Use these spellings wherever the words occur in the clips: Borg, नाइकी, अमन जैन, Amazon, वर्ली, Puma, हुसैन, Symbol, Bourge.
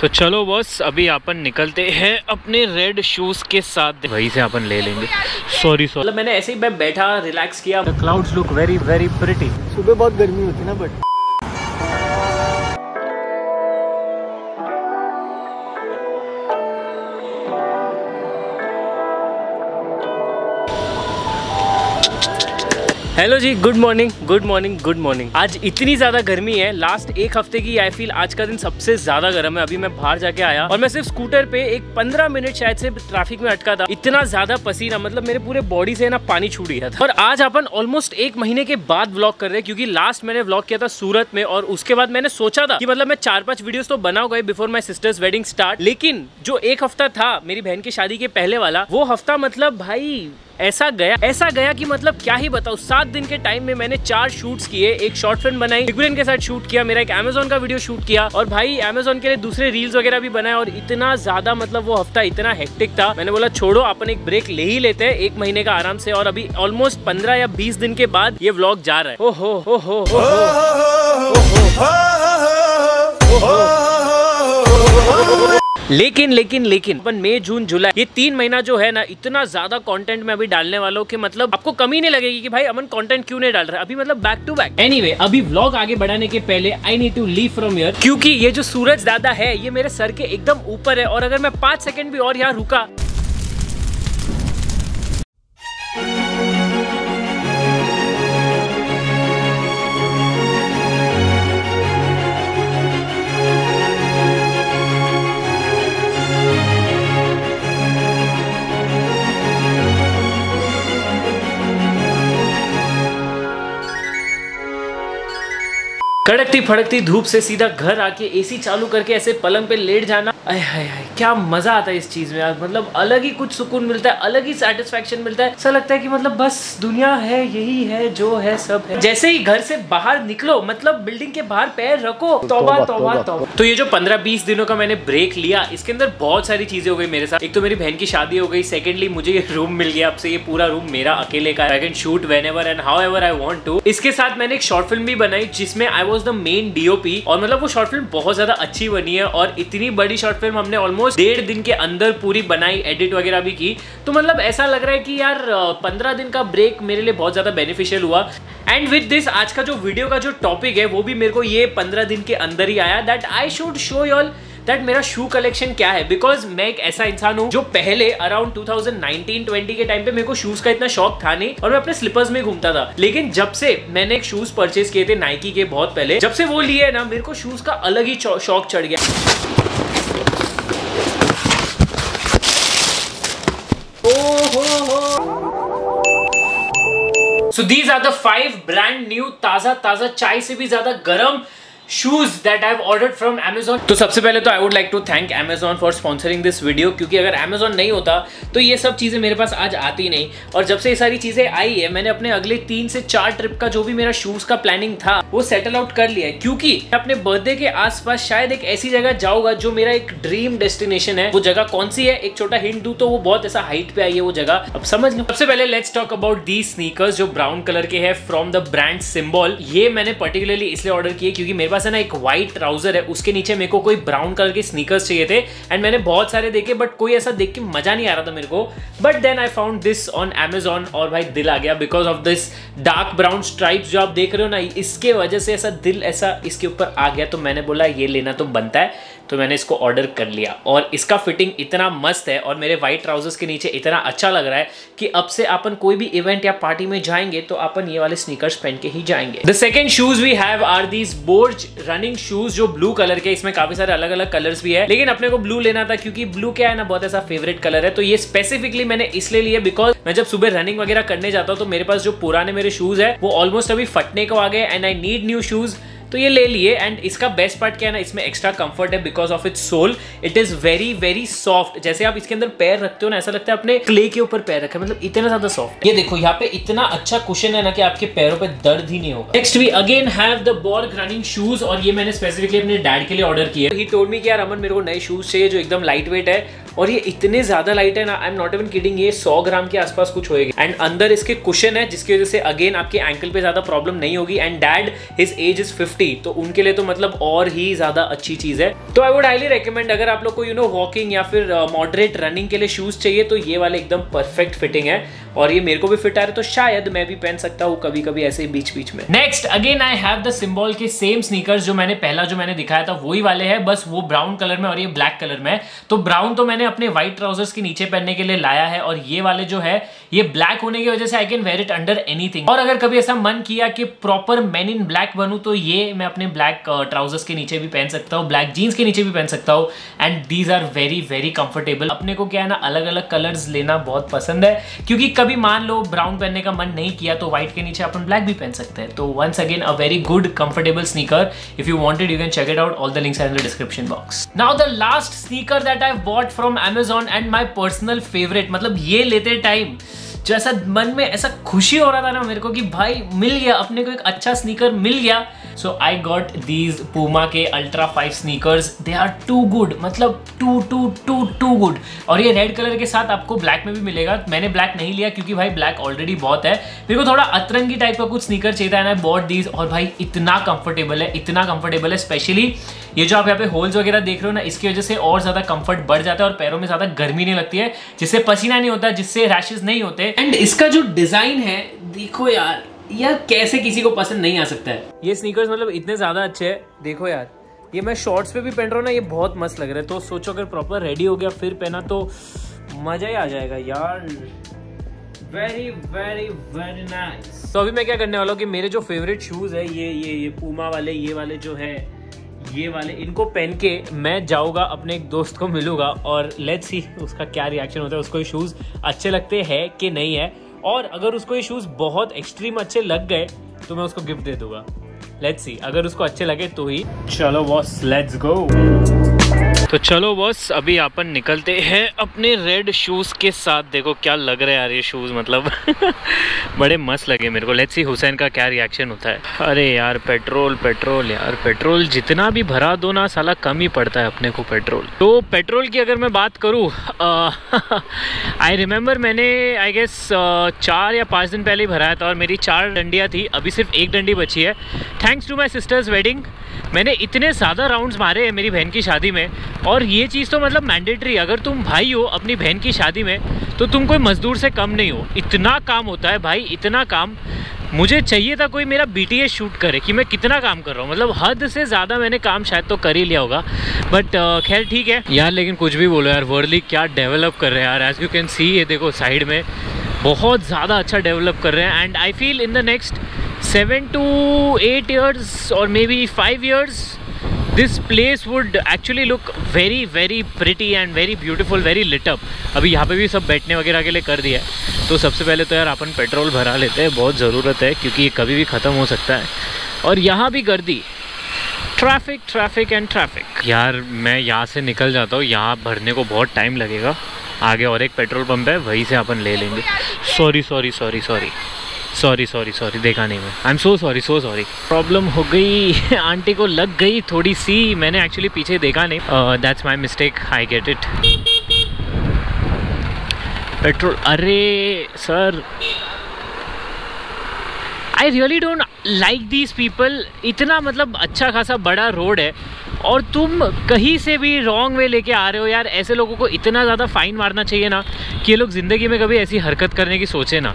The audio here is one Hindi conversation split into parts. तो चलो बस अभी अपन निकलते हैं अपने रेड शूज़ के साथ, वहीं से अपन ले लेंगे। सॉरी मतलब मैंने ऐसे ही बैठा रिलैक्स किया। The clouds look very very pretty. सुबह बहुत गर्मी होती है ना, बट हेलो जी, good morning good morning good morning. आज इतनी ज़्यादा गर्मी है, लास्ट एक हफ्ते की आई फील आज का दिन सबसे ज़्यादा गर्म है। अभी मैं बाहर जाके आया और मैं सिर्फ स्कूटर पे एक 15 मिनट शायद से ट्रैफिक में अटका था। इतना ज़्यादा पसीना, मतलब मेरे पूरे बॉडी से ना पानी छूट गया था। और आज अपन ऑलमोस्ट एक महीने के बाद व्लॉग कर रहे हैं, क्योंकि लास्ट मैंने व्लॉग किया था सूरत में। और उसके बाद मैंने सोचा था कि मतलब मैं 4-5 वीडियोस तो बना गए before my sister's wedding start, लेकिन जो एक हफ्ता था मेरी बहन की शादी के पहले वाला, वो हफ्ता मतलब भाई ऐसा गया कि मतलब क्या ही बताऊँ। 7 दिन के टाइम में मैंने 4 शूट्स किए, एक शॉर्ट फिल्म बनाई, बिगुलिन के साथ शूट किया, मेरा एक अमेजोन का वीडियो शूट किया, और भाई अमेजोन के लिए दूसरे रील्स वगैरह भी बनाए। और इतना ज्यादा मतलब वो हफ्ता इतना हेक्टिक था, मैंने बोला छोड़ो अपन एक ब्रेक ले ही लेते हैं एक महीने का आराम से। और अभी ऑलमोस्ट 15 या 20 दिन के बाद ये व्लॉग जा रहा है। ओहो लेकिन अपन मई जून जुलाई ये 3 महीना जो है ना, इतना ज्यादा कंटेंट मैं अभी डालने वाला हूँ कि मतलब आपको कमी नहीं लगेगी कि भाई अमन कंटेंट क्यों नहीं डाल रहा है अभी, मतलब बैक टू बैक। एनीवे अभी व्लॉग आगे बढ़ाने के पहले I need to leave from here, क्योंकि ये जो सूरज दादा है ये मेरे सर के एकदम ऊपर है, और अगर मैं 5 सेकंड भी और यहाँ रुका कड़कती फड़कती धूप से सीधा घर आके एसी चालू करके ऐसे पलंग पे लेट जाना, आय हाय हाय क्या मजा आता है इस चीज में यार। मतलब अलग ही कुछ सुकून मिलता है, अलग ही सेटिस्फेक्शन मिलता है। ऐसा लगता है कि मतलब बस दुनिया है, यही है, जो है सब है। जैसे ही घर से बाहर निकलो, मतलब बिल्डिंग के बाहर पैर रखो, तौबा तौबा तौबा। तो ये जो 15-20 दिनों का मैंने ब्रेक लिया, इसके अंदर बहुत सारी चीजें हो गई मेरे साथ। एक तो मेरी बहन की शादी हो गई, सेकेंडली मुझे ये रूम मिल गया, आपसे ये पूरा रूम मेरा अकेले का। I can shoot whenever and however I want to. इसके साथ मैंने एक शॉर्ट फिल्म भी बनाई जिसमें I was the main DOP, और मतलब वो शॉर्ट फिल्म बहुत ज्यादा अच्छी बनी है। और इतनी बड़ी शॉर्ट फिल्म हमने ऑलमोस्ट 1.5 दिन के अंदर पूरी बनाई, एडिट वगैरह भी की। तो मतलब ऐसा लग रहा है कि यार 15 दिन का ब्रेक मेरे लिए बहुत ज्यादा बेनिफिशियल हुआ। एंड विद दिस आज का जो वीडियो का जो टॉपिक है वो भी मेरे को ये 15 दिन के अंदर ही आया, that I should show you all that मेरा शू कलेक्शन क्या है। बिकॉज मैं एक ऐसा इंसान हूँ जो पहले अराउंड 2019-20 के टाइम पे मेरे को शूज का इतना शौक था नहीं, और मैं अपने स्लिपर्स में घूमता था। लेकिन जब से मैंने एक शूज परचेज किए थे नाइकी के बहुत पहले, जब से वो लिए ना मेरे को शूज का अलग ही शौक चढ़ गया। So these are the 5 brand new ताज़ा चाय से भी ज़्यादा गरम shoes that I have ordered from Amazon. तो सबसे पहले तो I would like to thank Amazon for sponsoring this video, क्योंकि अगर अमेजोन नहीं होता तो ये सब चीज़ें मेरे पास आज आती नहीं। और जब से ये सारी चीज़ें आई है, मैंने अपने अगले 3 से 4 ट्रिप का जो भी मेरा शूज़ का प्लानिंग था वो सेटल आउट कर लिया है, क्योंकि अपने बर्थडे के आसपास शायद एक ऐसी जगह जाऊँगा जो मेरा एक ड्रीम डेस्टिनेशन है। वो जगह कौन सी है एक छोटा हिंट दूँ तो वो बहुत ऐसा हाइट पे आई है वो जगह, अब समझ लो। सबसे पहले let's talk about the sneakers जो ब्राउन कलर के है फ्रॉम द ब्रांड सिंबॉल। ये मैंने पर्टिकुलरली इसलिए ऑर्डर किए क्योंकि मेरे ना एक व्हाइट ट्राउजर है, उसके नीचे मेरे को कोई ब्राउन कलर के स्नीकर्स चाहिए थे। एंड मैंने बहुत सारे देखे बट कोई ऐसा देख के मजा नहीं आ रहा था मेरे को, but then I found this on Amazon और भाई दिल आ गया। Because of this dark brown stripes जो आप देख रहे हो ना, इसके वजह से ऐसा दिल ऐसा इसके ऊपर आ गया। तो मैंने बोला ये लेना तो बनता है, तो मैंने इसको ऑर्डर कर लिया। और इसका फिटिंग इतना मस्त है और मेरे व्हाइट ट्राउजर्स के नीचे इतना अच्छा लग रहा है कि अब से अपन कोई भी इवेंट या पार्टी में जाएंगे तो अपन ये वाले स्नीकर्स पहन के ही जाएंगे। The second shoes we have are these Bourge running shoes जो ब्लू कलर के, इसमें काफी सारे अलग अलग कलर्स भी है, लेकिन अपने को ब्लू लेना था क्योंकि ब्लू क्या है ना बहुत ऐसा फेवरेट कलर है। तो ये स्पेसिफिकली मैंने इसलिए लिए बिकॉज मैं जब सुबह रनिंग वगैरह करने जाता हूँ तो मेरे पास जो पुराने मेरे शूज है वो ऑलमोस्ट अभी फटने को आ गए and I need new shoes, तो ये ले लिए। एंड इसका बेस्ट पार्ट क्या है ना, इसमें एक्स्ट्रा कंफर्ट है because of its sole. It is very very soft, जैसे आप इसके अंदर पैर रखते हो ना ऐसा लगता है अपने क्ले के ऊपर पैर रखा है, मतलब इतना ज्यादा सॉफ्ट। ये देखो यहाँ पे इतना अच्छा कुशन है ना कि आपके पैरों पे दर्द ही नहीं होगा। Next we again have the Bourge running shoes, और ये मैंने स्पेसिफिकली अपने डैड के लिए ऑर्डर किया। ही टोल्ड मी कि यार अमन मेरे को नए शूज चाहिए जो एकदम लाइट वेट है और ये इतने ज्यादा लाइट है ना, I am not even kidding, ये 100 ग्राम के आसपास कुछ होएगी। एंड अंदर इसके कुशन है जिसकी वजह से अगेन आपके एंकल पे ज्यादा प्रॉब्लम नहीं होगी। And dad his age is 50, तो उनके लिए तो मतलब और ही ज्यादा अच्छी चीज है। तो आई वुड हाईली रिकमेंड, अगर आप लोग को वॉकिंग या फिर मॉडरेट रनिंग के लिए शूज चाहिए तो ये वाले एकदम परफेक्ट फिटिंग है। और ये मेरे को भी फिट आ रहा है, तो शायद मैं भी पहन सकता हूँ कभी कभी ऐसे ही बीच बीच में। Next again I have the symbol के सेम स्नीकर्स, जो मैंने पहला जो मैंने दिखाया था वही वाले हैं, बस वो ब्राउन कलर में और ये ब्लैक कलर में है। तो ब्राउन तो मैंने अपने व्हाइट ट्राउजर्स के नीचे पहनने के लिए लाया है, और ये वाले जो है ये ब्लैक होने की वजह से I can wear it under anything. और अगर कभी ऐसा मन किया कि प्रॉपर मैन इन ब्लैक बनूं तो ये मैं अपने ब्लैक ट्राउजर्स के नीचे भी पहन सकता हूँ, ब्लैक जीन्स के नीचे भी पहन सकता हूँ। And these are very very comfortable. अपने को क्या है ना, अलग अलग कलर्स लेना बहुत पसंद है, क्योंकि कभी मान लो ब्राउन पहनने का मन नहीं किया तो व्हाइट के नीचे अपन ब्लैक भी पहन सकते हैं। तो once again a very good comfortable sneaker. If you wanted you can check it out, all the links are in the description box. Now the last sneaker that I bought from Amazon and my personal favourite, मतलब ये लेते टाइम जैसा मन में ऐसा खुशी हो रहा था ना मेरे को कि भाई मिल गया, अपने को एक अच्छा स्नीकर मिल गया। So I got these Puma के ultra 5 sneakers. They are too good, मतलब टू गुड। और ये रेड कलर के साथ आपको ब्लैक में भी मिलेगा। मैंने ब्लैक नहीं लिया क्योंकि भाई ब्लैक ऑलरेडी बहुत है, मेरे को थोड़ा अतरंगी टाइप का कुछ स्नीकर चाहिए था, एंड आई बॉट दीज। और भाई इतना कंफर्टेबल है, इतना कंफर्टेबल है। स्पेशली ये जो आप यहाँ पे होल्स वगैरह देख रहे हो ना, इसकी वजह से और ज्यादा कंफर्ट बढ़ जाता है और पैरों में ज्यादा गर्मी नहीं लगती है, जिससे पसीना नहीं होता, जिससे रैशेज नहीं होते। एंड इसका जो डिजाइन है, देखो यार, यह कैसे किसी को पसंद नहीं आ सकता है। ये स्नीकर्स मतलब इतने ज्यादा अच्छे हैं, देखो यार ये मैं शॉर्ट्स पे भी पहन रहा हूँ ना, ये बहुत मस्त लग रहा है। तो सोचो अगर प्रॉपर रेडी हो गया फिर पहना तो मजा ही आ जाएगा यार। Very very very nice. तो अभी मैं क्या करने वाला हूँ कि मेरे जो फेवरेट शूज है ये Puma वाले, ये वाले जो है ये वाले, इनको पहन के मैं जाऊँगा अपने एक दोस्त को मिलूंगा और लेट्स सी उसका क्या रिएक्शन होता है, उसको ये शूज़ अच्छे लगते हैं कि नहीं है। और अगर उसको ये शूज़ बहुत एक्सट्रीम अच्छे लग गए तो मैं उसको गिफ्ट दे दूंगा। लेट्स सी अगर उसको अच्छे लगे तो ही। चलो बॉस लेट्स गो। तो चलो बॉस अभी अपन निकलते हैं अपने रेड शूज़ के साथ। देखो क्या लग रहा है यार ये शूज़, मतलब बड़े मस्त लगे मेरे को। लेट्स सी हुसैन का क्या रिएक्शन होता है। अरे यार पेट्रोल पेट्रोल यार, पेट्रोल जितना भी भरा दो ना साला कम ही पड़ता है अपने को पेट्रोल। तो पेट्रोल की अगर मैं बात करूँ, आई रिमेम्बर मैंने आई गेस 4 या 5 दिन पहले ही भराया था और मेरी 4 डंडियाँ थी, अभी सिर्फ 1 डंडी बची है। Thanks to my sister's wedding मैंने इतने ज़्यादा राउंड्स मारे हैं मेरी बहन की शादी में। और ये चीज़ तो मतलब मैंडेटरी, अगर तुम भाई हो अपनी बहन की शादी में तो तुम कोई मजदूर से कम नहीं हो। इतना काम होता है भाई, इतना काम। मुझे चाहिए था कोई मेरा BTS शूट करे कि मैं कितना काम कर रहा हूँ, मतलब हद से ज़्यादा मैंने काम शायद तो कर ही लिया होगा। बट खैर ठीक है यार। लेकिन कुछ भी बोलो यार, वर्ली क्या डेवलप कर रहे हैं यार। एज यू कैन सी ये देखो साइड में बहुत ज़्यादा अच्छा डेवलप कर रहे हैं। And I feel in the next 7 to 8 years और maybe 5 years this place would actually look very very pretty and very beautiful, very lit up. अभी यहाँ पे भी सब बैठने वगैरह के लिए कर दिया है। तो सबसे पहले तो यार अपन पेट्रोल भरा लेते हैं, बहुत ज़रूरत है क्योंकि ये कभी भी ख़त्म हो सकता है। और यहाँ भी गर्दी, ट्रैफिक ट्रैफिक एंड ट्रैफिक। यार मैं यहाँ से निकल जाता हूँ, यहाँ भरने को बहुत टाइम लगेगा। आगे और एक पेट्रोल पंप है, वहीं से अपन ले लेंगे। सॉरी देखा नहीं मैं, I am so sorry. Problem हो गई, आंटी को लग गई थोड़ी सी, मैंने एक्चुअली पीछे देखा नहीं। That's my mistake, I get it. Petrol, अरे sir I really don't like these people. इतना मतलब अच्छा खासा बड़ा रोड है और तुम कहीं से भी रॉन्ग वे लेके आ रहे हो यार। ऐसे लोगों को इतना ज़्यादा फाइन मारना चाहिए ना कि ये लोग ज़िंदगी में कभी ऐसी हरकत करने की सोचे ना।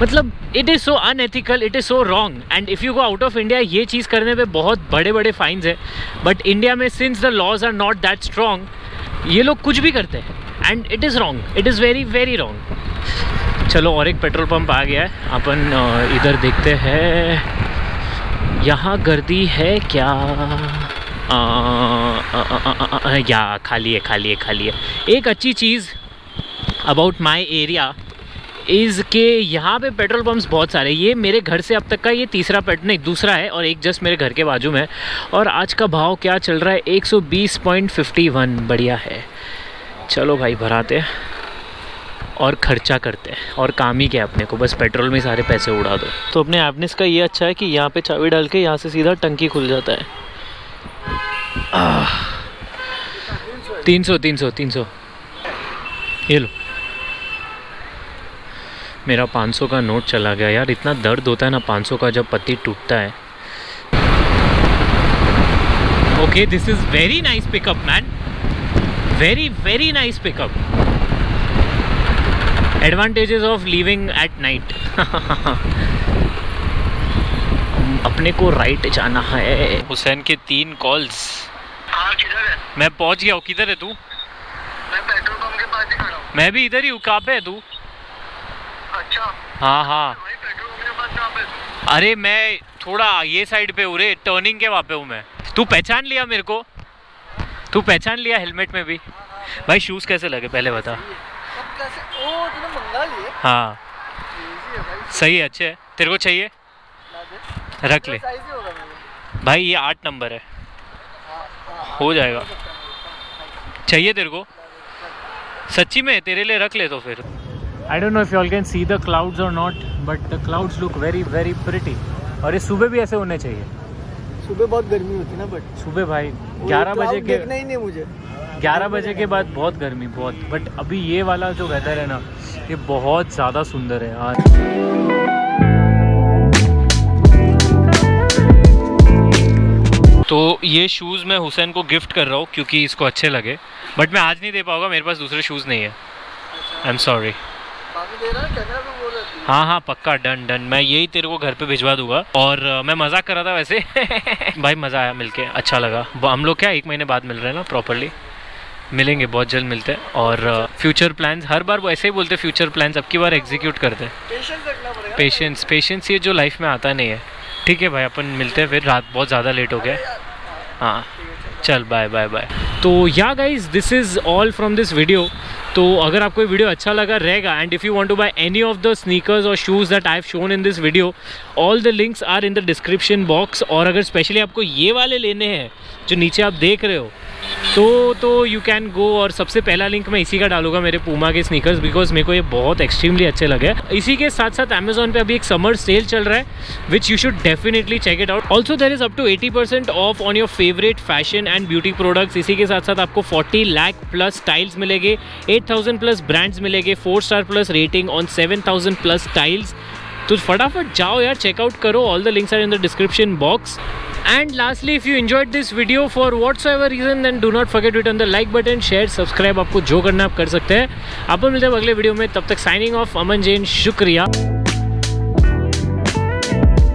मतलब it is so unethical, it is so wrong. And if you go out of India ये चीज़ करने पे बहुत बड़े बड़े फाइन्स है। बट इंडिया में since the laws are not that strong, ये लोग कुछ भी करते हैं and it is wrong, it is very very wrong. चलो और एक पेट्रोल पंप आ गया है, अपन इधर देखते हैं। यहाँ गर्दी है क्या? या खाली है। एक अच्छी चीज़ अबाउट माई एरिया इज़ के यहाँ पे पेट्रोल पंप्स बहुत सारे। ये मेरे घर से अब तक का ये दूसरा है और एक जस्ट मेरे घर के बाजू में है। और आज का भाव क्या चल रहा है? 120.51। बढ़िया है, चलो भाई भराते हैं और ख़र्चा करते हैं। और काम ही क्या है अपने को, बस पेट्रोल में सारे पैसे उड़ा दो। तो अपने एपनेस का ये अच्छा है कि यहाँ पे चाबी डाल के यहाँ से सीधा टंकी खुल जाता है। 300 ये लो, मेरा 500 का नोट चला गया यार। इतना दर्द होता है ना 500 का जब पत्ती टूटता है। Okay, this is very nice pickup man, very very nice pickup. Advantages of living at night. अपने को राइट जाना है। हुसैन के 3 कॉल्स। हाँ, किधर है? मैं पहुंच गया हूँ। किधर है तू? मैं पेट्रोल पंप के पास ही खड़ा हूँ। मैं भी इधर ही हूँ। कहाँ पे है तू? अच्छा, हाँ हाँ। भाई पेट्रोल पंप के पास कहाँ पे है तू? अरे मैं थोड़ा ये साइड पे हूँ रे, टर्निंग के वहाँ पे हूँ मैं। तू पहचान लिया मेरे को? तू पहचान लिया हेलमेट में भी? भाई शूज़ कैसे लगे पहले बता? सब कैसे? ओ तूने मंगा लिए? हाँ सही है, अच्छे है। तेरे को चाहिए? रख ले भाई, ये 8 नंबर है, हो जाएगा। चाहिए तेरे को? सच्ची में तेरे लिए रख ले तो फिर। I don't know if you all can see the clouds और not, but the clouds look very very pretty. और ये सुबह भी ऐसे होने चाहिए। सुबह बहुत गर्मी होती है ना, बट सुबह भाई 11 बजे के देखना ही नहीं मुझे। 11 बजे के बाद बहुत गर्मी, बहुत। बट अभी ये वाला जो वेदर है ना, ये बहुत ज़्यादा सुंदर है यार। तो ये शूज़ मैं हुसैन को गिफ्ट कर रहा हूँ क्योंकि इसको अच्छे लगे, बट मैं आज नहीं दे पाऊँगा, मेरे पास दूसरे शूज़ नहीं है। I am sorry. हाँ हाँ पक्का, डन डन। मैं यही तेरे को घर पे भिजवा दूंगा। और मैं मजाक कर रहा था वैसे। भाई मज़ा आया मिलके, अच्छा लगा। हम लोग क्या 1 महीने बाद मिल रहे हैं ना प्रॉपर्ली, मिलेंगे बहुत जल्द, मिलते हैं। और फ्यूचर प्लान्स, हर बार वो ऐसे ही बोलते फ्यूचर प्लान्स, अब की बार एग्जीक्यूट करते हैं। पेशेंस, पेशेंस ये जो लाइफ में आता नहीं है। ठीक है भाई, अपन मिलते हैं फिर। रात बहुत ज़्यादा लेट हो गया। हाँ चल, बाय बाय बाय। तो yeah guys, this is all from this video. तो अगर आपको ये वीडियो अच्छा लगा रहेगा, and if you want to buy any of the sneakers और shoes that I have shown in this video, all the links are in the description box. और अगर स्पेशली आपको ये वाले लेने हैं जो नीचे आप देख रहे हो, तो यू कैन गो। और सबसे पहला लिंक मैं इसी का डालूंगा, मेरे पूमा के स्नीकर्स, बिकॉज मेरे को ये बहुत एक्सट्रीमली अच्छे लगे। इसी के साथ साथ अमेजोन पे अभी एक समर सेल चल रहा है, which you should definitely check it out. Also there is up to 80% off on your favourite fashion and beauty products. इसी के साथ साथ आपको 40 लाख+ स्टाइल्स मिलेंगे, 8,000+ ब्रांड्स मिलेंगे, 4-star+ रेटिंग ऑन 7,000+ स्टाइल्स। तो फटाफट जाओ यार, चेकआउट करो। All the links are in the description box. And lastly, if you enjoyed this video for whatsoever reason, then do not forget to turn the like button, share, subscribe। आपको जो करना आप कर सकते हैं। अपन मिलते हैं अगले वीडियो में, तब तक साइनिंग ऑफ अमन जैन। शुक्रिया।